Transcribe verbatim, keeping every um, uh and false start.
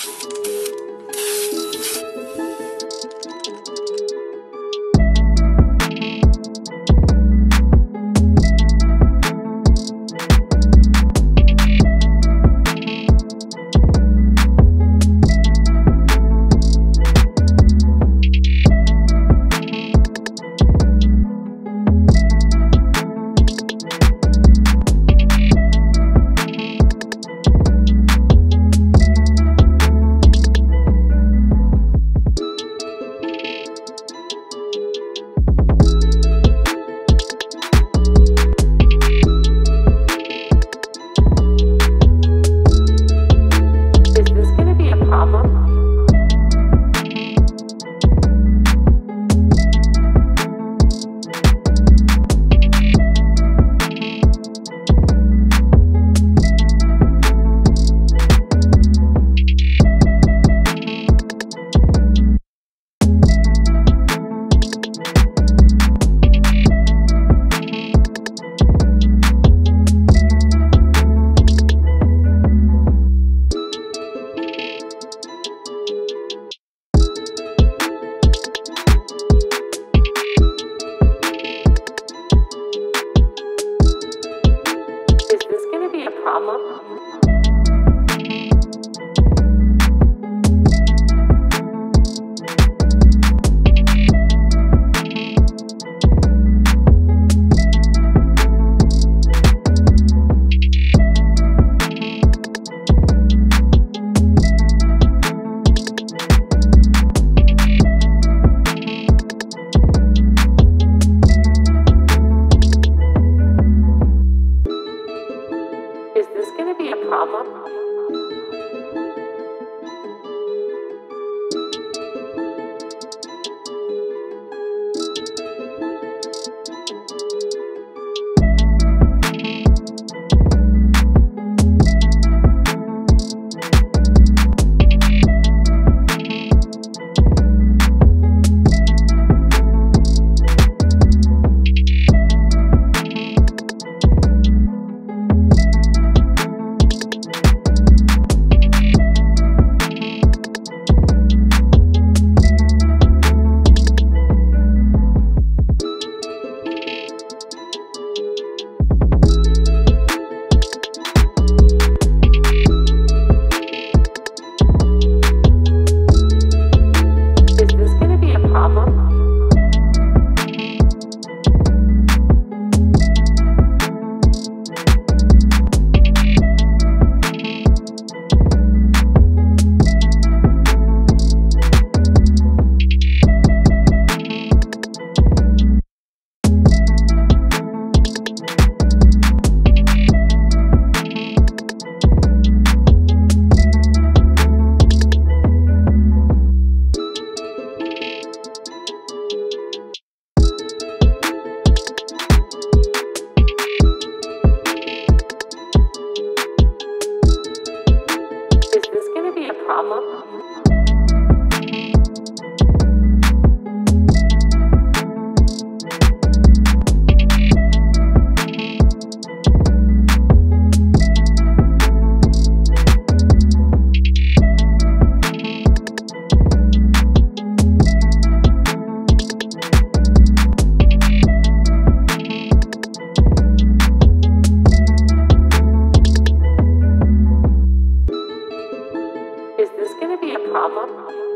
Is this gonna be a problem?